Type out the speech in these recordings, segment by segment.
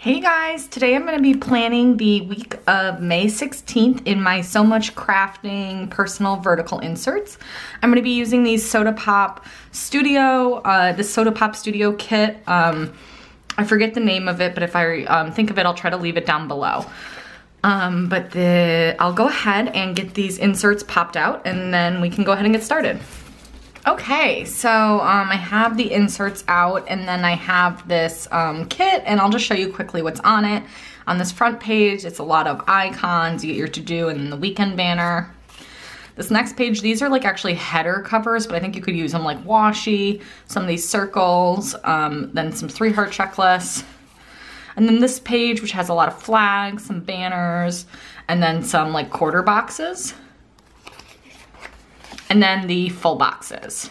Hey guys, today I'm going to be planning the week of May 16th in my Sew Much Crafting personal vertical inserts. I'm going to be using these Soda Pop Studio, this Soda Pop Studio kit. I forget the name of it, but if I think of it, I'll try to leave it down below. I'll go ahead and get these inserts popped out and then we can go ahead and get started. Okay, so I have the inserts out and then I have this kit, and I'll just show you quickly what's on it. On this front page, it's a lot of icons. You get your to-do and the weekend banner. This next page, these are like actually header covers, but I think you could use them like washi, some of these circles, then some 3-heart checklists. And then this page, which has a lot of flags, some banners, and then some like quarter boxes. And then the full boxes.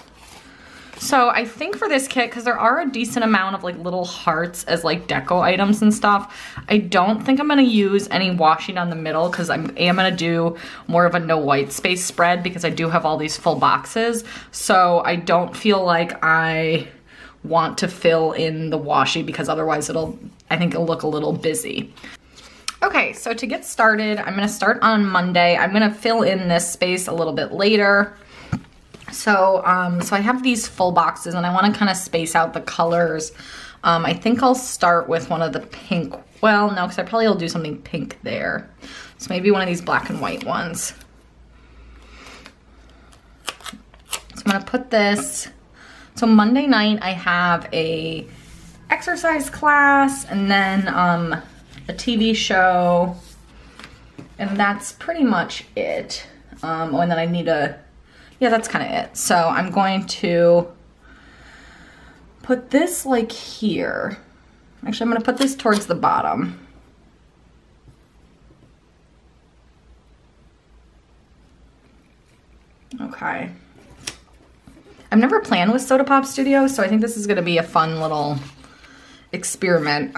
So I think for this kit, because there are a decent amount of like little hearts as like deco items and stuff, I don't think I'm gonna use any washi down the middle, because I am gonna do more of a no white space spread because I do have all these full boxes. So I don't feel like I want to fill in the washi, because otherwise I think it'll look a little busy. Okay, so to get started, I'm gonna start on Monday. I'm gonna fill in this space a little bit later. So I have these full boxes and I wanna kinda space out the colors. I think I'll start with one of the pink, well, no, because I probably will do something pink there. So maybe one of these black and white ones. So I'm gonna put this, so Monday night I have a exercise class and then a TV show, and that's pretty much it. Oh, and then I need a, yeah, that's kind of it. So I'm going to put this like here. Actually, I'm gonna put this towards the bottom. Okay. I've never planned with Soda Pop Studio, so I think this is gonna be a fun little experiment.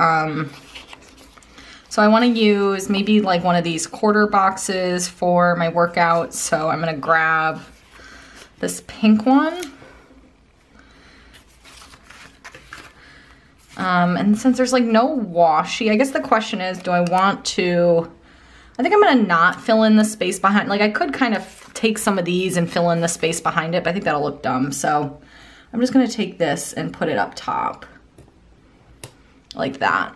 So I want to use maybe like one of these quarter boxes for my workout. So I'm going to grab this pink one. And since there's like no washi, I guess the question is, do I want to, I think I'm going to not fill in the space behind, like I could kind of take some of these and fill in the space behind it, but I think that'll look dumb. So I'm just going to take this and put it up top like that.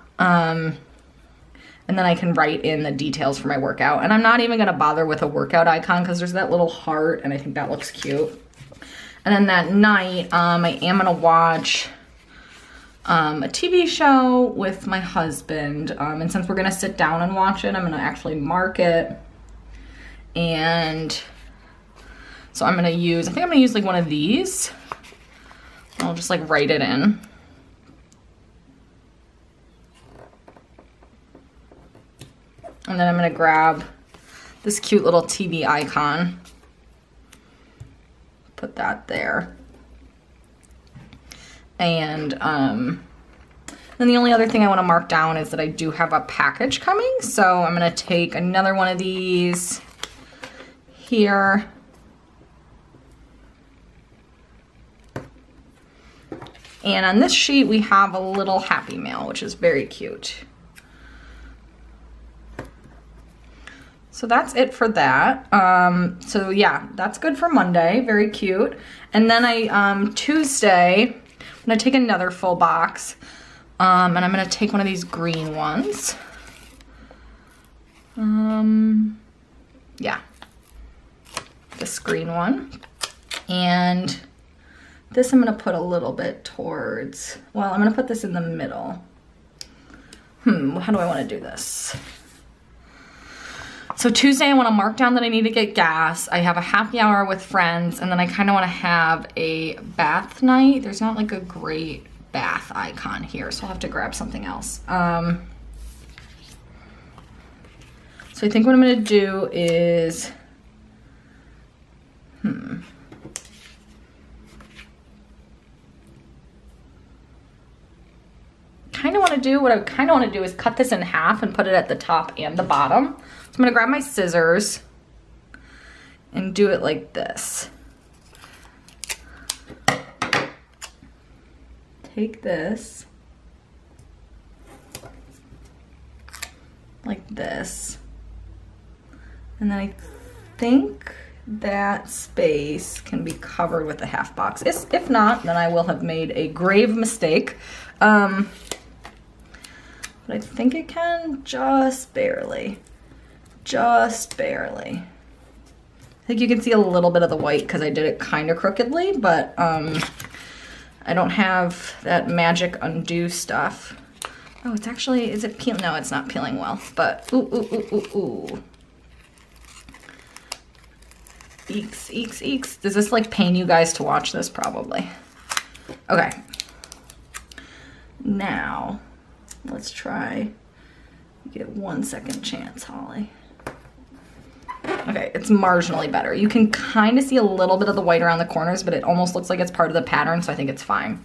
And then I can write in the details for my workout. And I'm not even gonna bother with a workout icon because there's that little heart and I think that looks cute. And then that night, I am gonna watch a TV show with my husband. And since we're gonna sit down and watch it, I'm gonna actually mark it. And so I'm gonna use, I think I'm gonna use like one of these. I'll just like write it in. And then I'm gonna grab this cute little TV icon, put that there. And then the only other thing I wanna mark down is that I do have a package coming. So I'm gonna take another one of these here. And on this sheet, we have a little Happy Mail, which is very cute. So that's it for that. So yeah, that's good for Monday, very cute. And then I, Tuesday, I'm gonna take another full box and I'm gonna take one of these green ones. Yeah, this green one. And this I'm gonna put a little bit towards, well, I'm gonna put this in the middle. How do I wanna do this? So Tuesday, I want to mark down that I need to get gas. I have a happy hour with friends, and then I kind of want to have a bath night. There's not like a great bath icon here, so I'll have to grab something else. So I think what I'm going to do is, what I kind of want to do is cut this in half and put it at the top and the bottom. So I'm gonna grab my scissors and do it like this. Take this like this. And then I think that space can be covered with a half box. If not, then I will have made a grave mistake. But I think it can just barely. Just barely. I think you can see a little bit of the white because I did it kind of crookedly, but I don't have that magic undo stuff. Oh, it's actually, is it peeling? No, it's not peeling well, but ooh. Eeks, eeks, eeks. Does this like pain you guys to watch this? Probably. Okay. Now, let's try. You get 1 second chance, Holly. Okay, it's marginally better. You can kind of see a little bit of the white around the corners, but it almost looks like it's part of the pattern, so I think it's fine.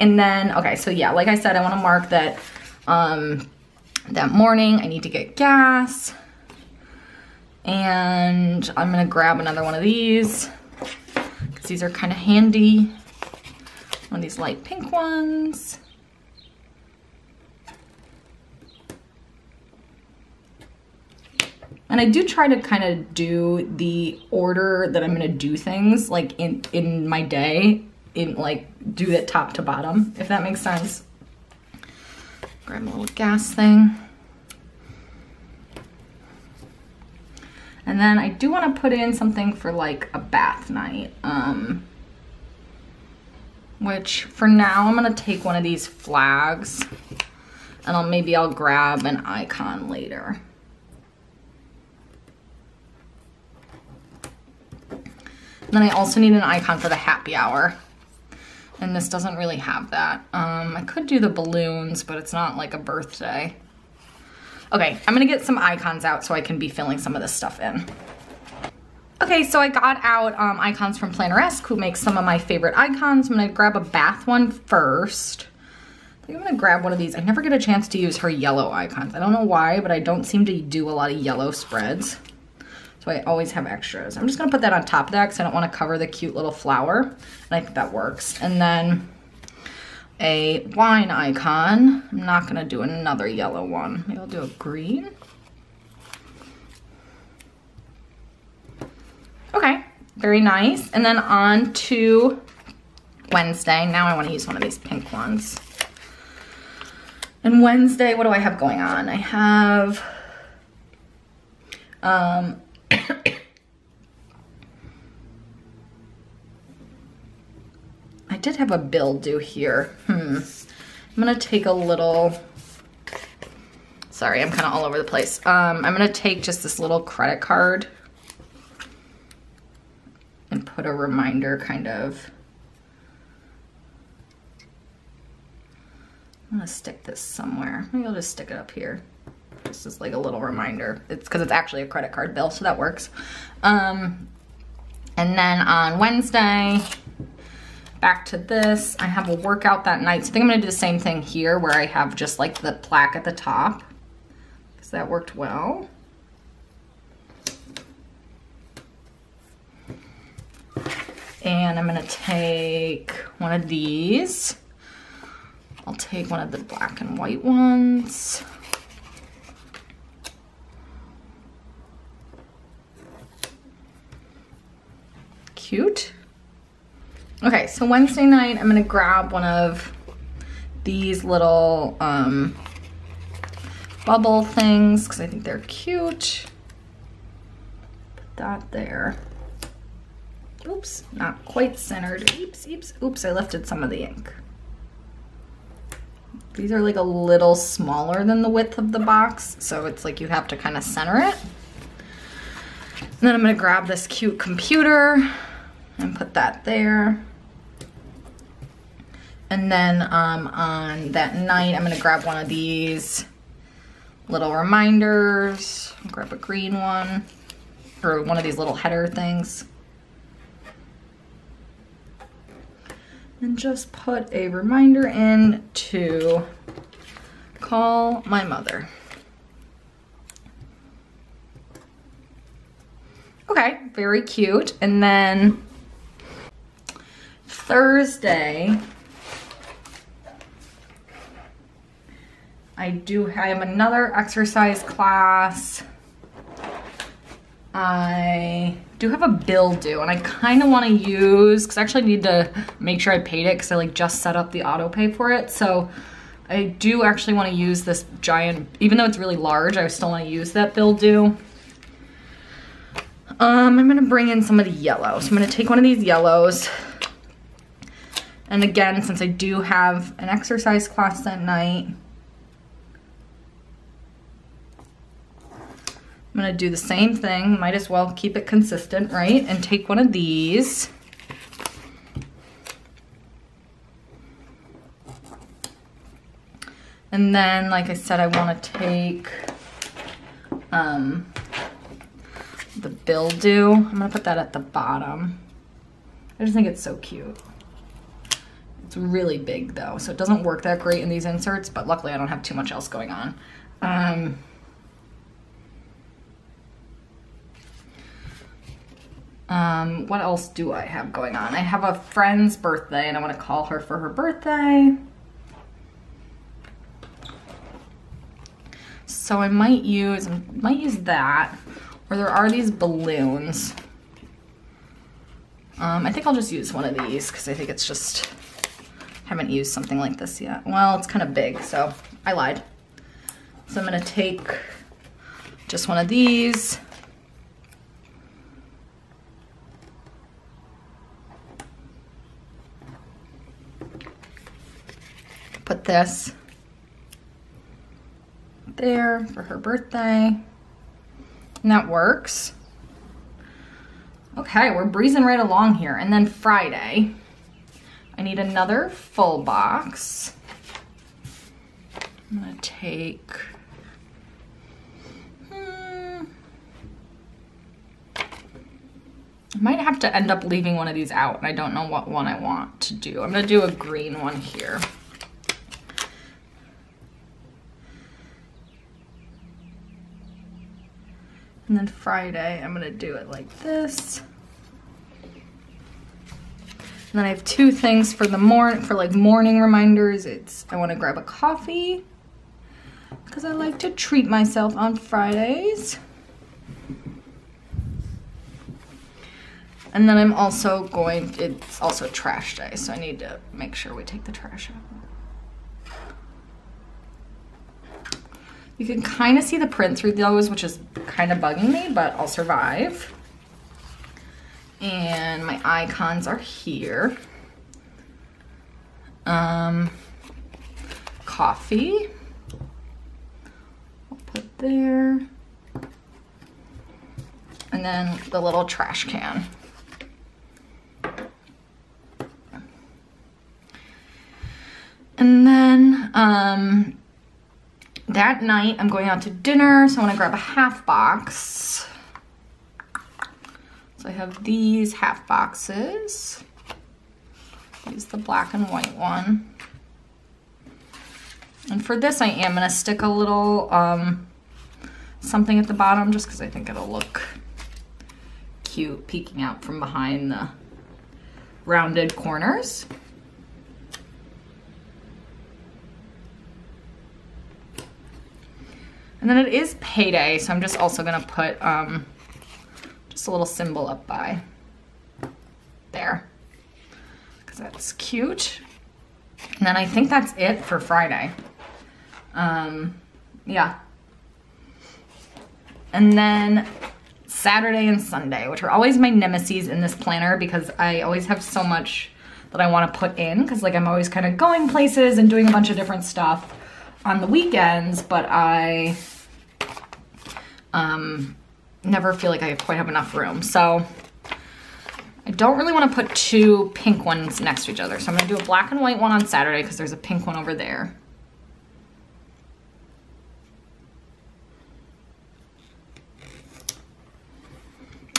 And then, okay, so yeah, like I said, I want to mark that that morning I need to get gas. And I'm gonna grab another one of these, because these are kind of handy. One of these light pink ones. And I do try to kind of do the order that I'm gonna do things, like in my day, in like do that top to bottom, if that makes sense. Grab a little gas thing. And then I do want to put in something for like a bath night, which for now I'm going to take one of these flags and maybe I'll grab an icon later. And then I also need an icon for the happy hour. And this doesn't really have that. I could do the balloons, but it's not like a birthday. Okay, I'm gonna get some icons out so I can be filling some of this stuff in. Okay, so I got out icons from Planneresque, who makes some of my favorite icons. I'm gonna grab a bath one first. I think I'm gonna grab one of these. I never get a chance to use her yellow icons. I don't know why, but I don't seem to do a lot of yellow spreads. So I always have extras. I'm just gonna put that on top of that because I don't wanna cover the cute little flower. And I think that works. And then a wine icon. I'm not gonna do another yellow one. Maybe I'll do a green. Okay, very nice. And then on to Wednesday. Now I wanna use one of these pink ones. And Wednesday, what do I have going on? I have, I did have a bill due here. I'm gonna take a little, sorry, I'm kind of all over the place. I'm gonna take just this little credit card and put a reminder kind of, I'm gonna stick this somewhere. Maybe I'll just stick it up here. This is like a little reminder. It's because it's actually a credit card bill, so that works. And then on Wednesday, back to this. I have a workout that night. So I think I'm gonna do the same thing here where I have just like the plaque at the top because that worked well. And I'm gonna take one of these. I'll take one of the black and white ones. Cute. Okay, so Wednesday night, I'm gonna grab one of these little bubble things because I think they're cute. Put that there. Oops, not quite centered. Oops, oops, oops, I lifted some of the ink. These are like a little smaller than the width of the box, so it's like you have to kind of center it. And then I'm gonna grab this cute computer and put that there. And then on that night, I'm gonna grab one of these little reminders. I'll grab a green one, or one of these little header things. And just put a reminder in to call my mother. Okay, very cute. And then Thursday, I I am another exercise class. I do have a bill due, and I kind of want to use, because I actually need to make sure I paid it, because I like just set up the auto pay for it. So I do actually want to use this giant, even though it's really large, I still want to use that bill due. I'm going to bring in some of the yellow. So I'm going to take one of these yellows. And again, since I do have an exercise class that night, I'm gonna do the same thing. Might as well keep it consistent, right? And take one of these. And then, like I said, I wanna take the Bildu. I'm gonna put that at the bottom. I just think it's so cute. It's really big though, so it doesn't work that great in these inserts, but luckily I don't have too much else going on. What else do I have going on? I have a friend's birthday and I want to call her for her birthday. So I might use that, or there are these balloons. I think I'll just use one of these because I think it's just, haven't used something like this yet. Well, it's kind of big, so I lied. So I'm gonna take just one of these. Put this there for her birthday, and that works. Okay, we're breezing right along here. And then Friday, I need another full box. I'm gonna take, I might have to end up leaving one of these out, and I don't know what one I want to do. I'm gonna do a green one here. And then Friday, I'm gonna do it like this. And then I have two things for the morning reminders. It's, I wanna grab a coffee, because I like to treat myself on Fridays. And then I'm also going, it's also trash day, so I need to make sure we take the trash out. You can kind of see the print through those, which is kind of bugging me, but I'll survive. And my icons are here. Coffee. I'll put there. And then the little trash can. And then, that night, I'm going out to dinner, so I want to grab a half box. So I have these half boxes. Use the black and white one. And for this, I am going to stick a little something at the bottom, just because I think it'll look cute peeking out from behind the rounded corners. And then it is payday, so I'm just also gonna put just a little symbol up by there, because that's cute. And then I think that's it for Friday. Yeah. And then Saturday and Sunday, which are always my nemesis in this planner, because I always have so much that I wanna put in, because like I'm always kind of going places and doing a bunch of different stuff on the weekends, but I never feel like I quite have enough room. So I don't really want to put two pink ones next to each other. So I'm going to do a black and white one on Saturday because there's a pink one over there.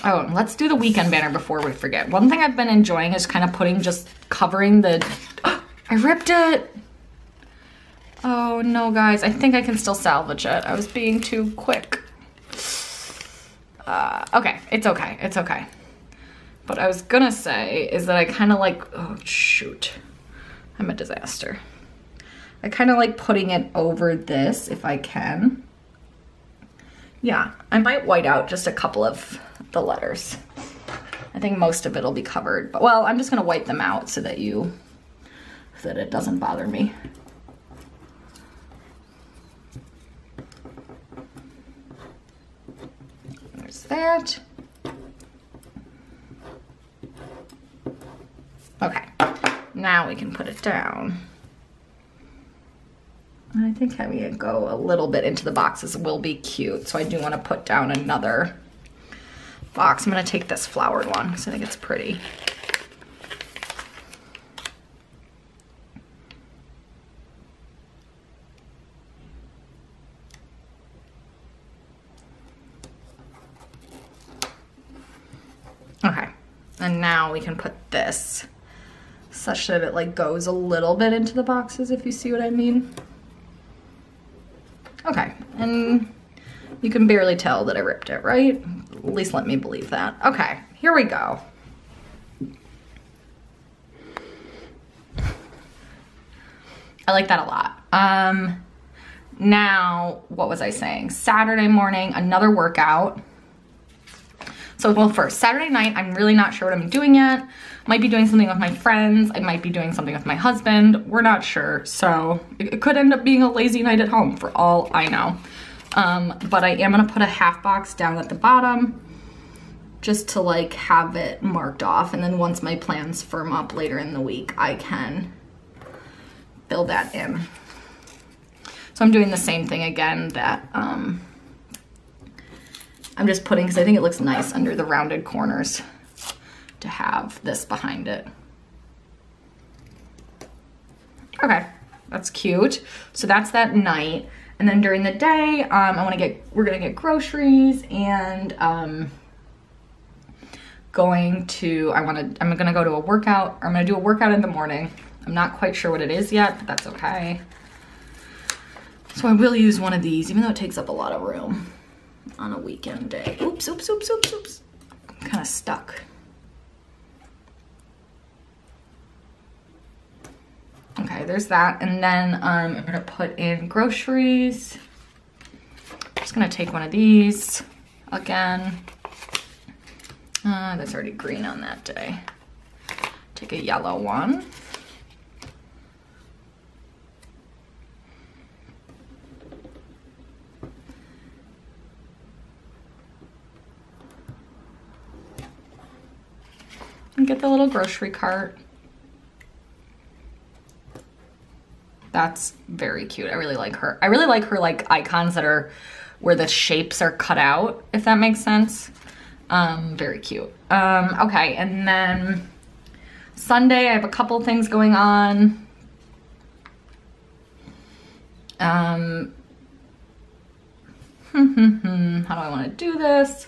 Oh, and let's do the weekend banner before we forget. One thing I've been enjoying is kind of putting, just covering the, I ripped it. Oh no, guys, I think I can still salvage it. I was being too quick. Okay, it's okay, it's okay. What I was gonna say is that I kind of like, oh shoot, I'm a disaster. I kind of like putting it over this if I can. Yeah, I might white out just a couple of the letters. I think most of it'll be covered, but well, I'm just gonna wipe them out so that it doesn't bother me. There's that. Okay, now we can put it down. I think having it go a little bit into the boxes will be cute, so I do want to put down another box. I'm going to take this flowered one because I think it's pretty. Okay, and now we can put this such that it like goes a little bit into the boxes, if you see what I mean. Okay, and you can barely tell that I ripped it, right? At least let me believe that. Okay, here we go. I like that a lot. Now, what was I saying? Saturday morning, another workout. So, well, first, Saturday night, I'm really not sure what I'm doing yet. Might be doing something with my friends. I might be doing something with my husband. We're not sure. So it could end up being a lazy night at home for all I know. But I am gonna put a half box down at the bottom just to like have it marked off. And then once my plans firm up later in the week, I can build that in. So I'm doing the same thing again that, I'm just putting, because I think it looks nice under the rounded corners to have this behind it. Okay, that's cute. So that's that night. And then during the day, we're gonna get groceries and I'm gonna go to a workout, or I'm gonna do a workout in the morning. I'm not quite sure what it is yet, but that's okay. So I will use one of these, even though it takes up a lot of room on a weekend day. Oops, oops, oops, oops, oops. I'm kind of stuck. Okay, there's that. And then I'm gonna put in groceries. I'm just gonna take one of these again. That's already green on that day. Take a yellow one. And get the little grocery cart. That's very cute. I really like her. I really like her like icons that are where the shapes are cut out, if that makes sense. Very cute. Okay, and then Sunday I have a couple things going on. How do I want to do this?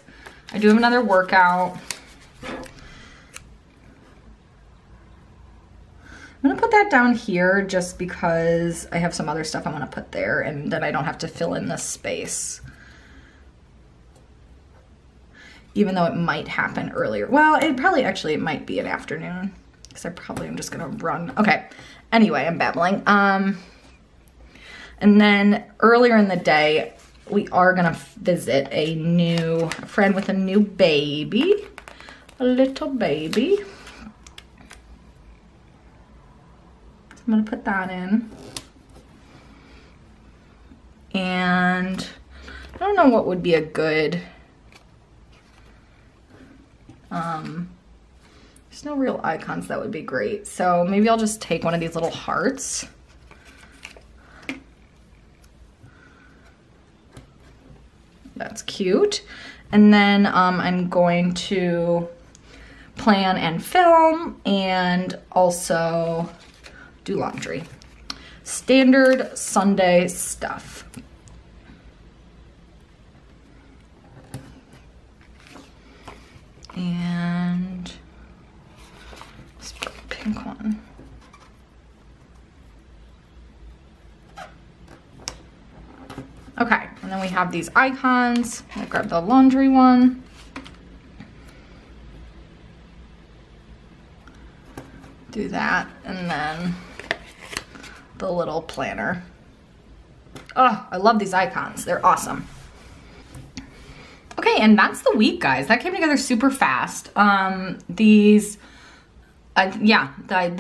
I do have another workout. I'm gonna put that down here just because I have some other stuff I want to put there and then I don't have to fill in this space. Even though it might happen earlier. Well, it might be an afternoon because I probably am just gonna run. Okay, anyway, I'm babbling. And then earlier in the day, we are gonna visit a friend with a new baby, a little baby. I'm gonna put that in. And I don't know what would be a good, there's no real icons that would be great. So maybe I'll just take one of these little hearts. That's cute. And then I'm going to plan and film and also do laundry. Standard Sunday stuff. And let's put a pink one. Okay, and then we have these icons. I'll grab the laundry one. Do that, and then the little planner. Oh, I love these icons. They're awesome. Okay, and that's the week, guys. That came together super fast. The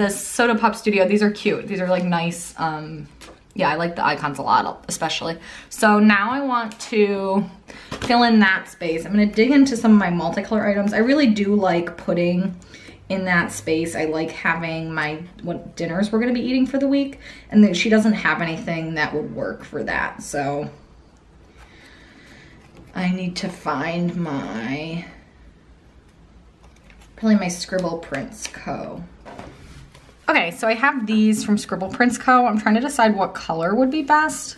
Soda Pop Studio, these are cute. These are like nice, yeah, I like the icons a lot, especially. So now I want to fill in that space. I'm gonna dig into some of my multicolor items. I really do like putting in that space. I like having what dinners we're gonna be eating for the week, and then she doesn't have anything that would work for that, so. I need to find probably my Scribble Prints Co. Okay, so I have these from Scribble Prints Co. I'm trying to decide what color would be best.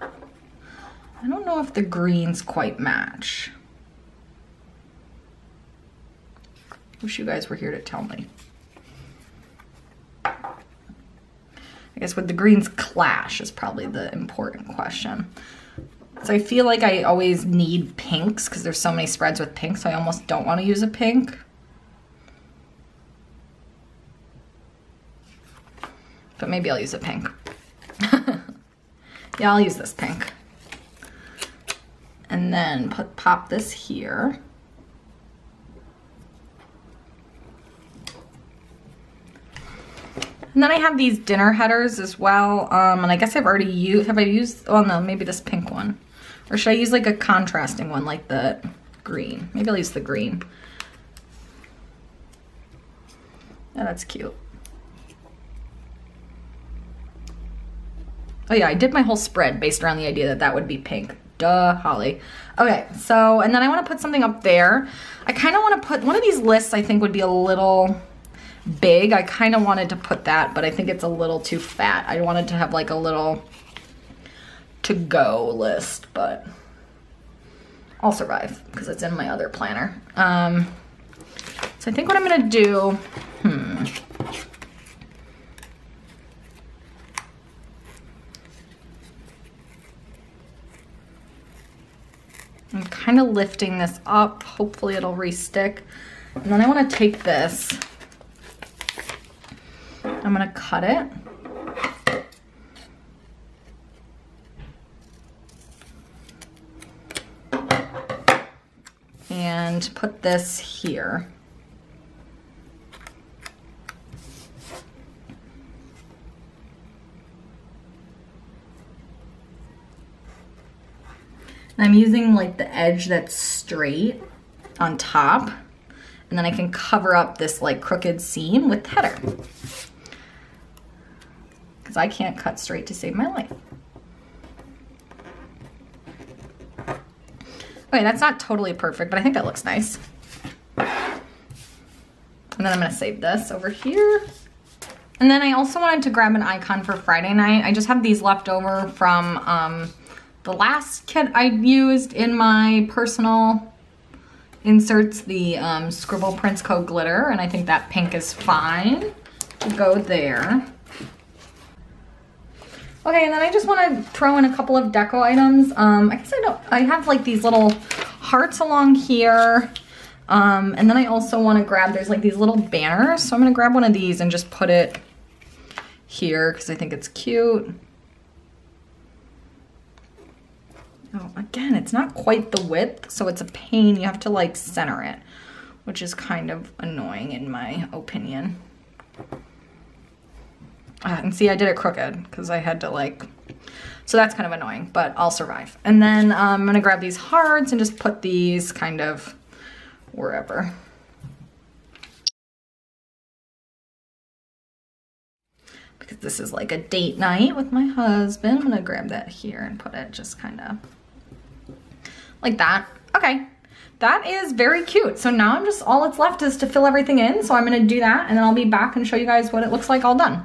I don't know if the greens quite match. Wish you guys were here to tell me. I guess would the greens clash is probably the important question. So I feel like I always need pinks because there's so many spreads with pinks, so I almost don't want to use a pink. But maybe I'll use a pink. Yeah, I'll use this pink. And then pop this here. And then I have these dinner headers as well, and I guess I've already used, oh no, maybe this pink one. Or should I use like a contrasting one, like the green? Maybe I'll use the green. Yeah, that's cute. Oh yeah, I did my whole spread based around the idea that that would be pink. Duh, Holly. Okay, so, and then I wanna put something up there. I kinda wanna put, one of these lists I think would be a little big. I kinda wanted to put that, but I think it's a little too fat. I wanted to have like a little to-go list, but I'll survive because it's in my other planner. So I think what I'm gonna do, I'm kinda lifting this up. Hopefully it'll re-stick. And then I wanna take this, I'm gonna cut it. And put this here. And I'm using like the edge that's straight on top, and then I can cover up this like crooked seam with header. Because I can't cut straight to save my life. Okay, that's not totally perfect, but I think that looks nice. And then I'm gonna save this over here. And then I also wanted to grab an icon for Friday night. I just have these left over from the last kit I used in my personal inserts, the Scribble Prints Co. glitter, and I think that pink is fine to go there. Okay, and then I just wanna throw in a couple of deco items. I guess I have like these little hearts along here. And then I also wanna grab, there's like these little banners. So I'm gonna grab one of these and just put it here because I think it's cute. Oh, again, it's not quite the width, so it's a pain. You have to like center it, which is kind of annoying in my opinion. And see, I did it crooked because I had to like, so that's kind of annoying, but I'll survive. And then I'm gonna grab these hearts and just put these kind of wherever. Because this is like a date night with my husband. I'm gonna grab that here and put it just kind of like that. Okay, that is very cute. So now I'm just, all that's left is to fill everything in. So I'm gonna do that and then I'll be back and show you guys what it looks like all done.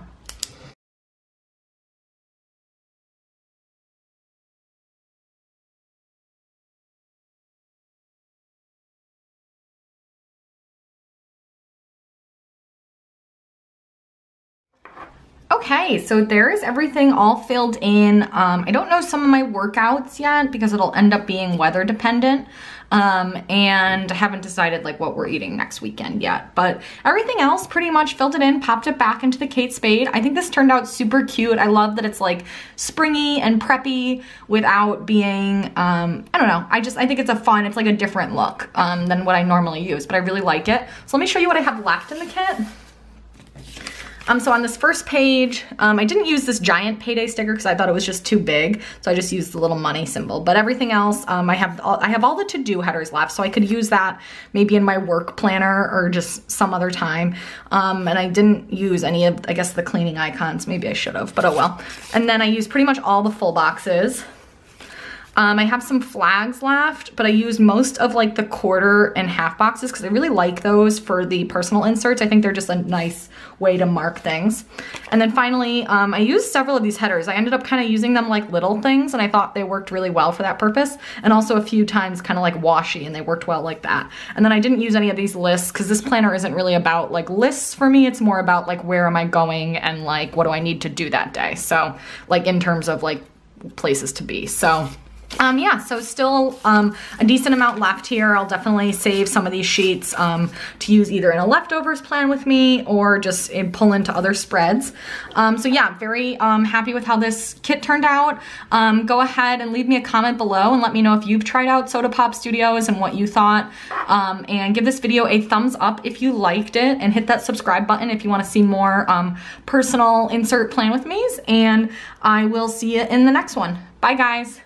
Okay, so there's everything all filled in. I don't know some of my workouts yet because it'll end up being weather dependent. And I haven't decided like what we're eating next weekend yet, but everything else pretty much filled it in, popped it back into the Kate Spade. I think this turned out super cute. I love that it's like springy and preppy without being, I don't know. I think it's a fun, it's like a different look, than what I normally use, but I really like it. So let me show you what I have left in the kit. So on this first page, I didn't use this giant payday sticker because I thought it was just too big. So I just used the little money symbol. But everything else, I have all the to-do headers left, so I could use that maybe in my work planner or just some other time. And I didn't use any of, I guess, the cleaning icons. Maybe I should have, but oh well. And then I used pretty much all the full boxes. I have some flags left, but I used most of like the quarter and half boxes because I really like those for the personal inserts. I think they're just a nice way to mark things. And then finally, I used several of these headers. I ended up kind of using them like little things, and I thought they worked really well for that purpose. And also a few times kind of like washi, and they worked well like that. And then I didn't use any of these lists because this planner isn't really about like lists for me. It's more about like where am I going and like what do I need to do that day. So like in terms of like places to be. So yeah, so still a decent amount left here. I'll definitely save some of these sheets to use either in a leftovers plan with me or just pull into other spreads. So yeah, very happy with how this kit turned out. Go ahead and leave me a comment below and let me know if you've tried out Soda Pop Studios and what you thought. And give this video a thumbs up if you liked it, and hit that subscribe button if you want to see more personal insert plan with me's. And I will see you in the next one. Bye guys.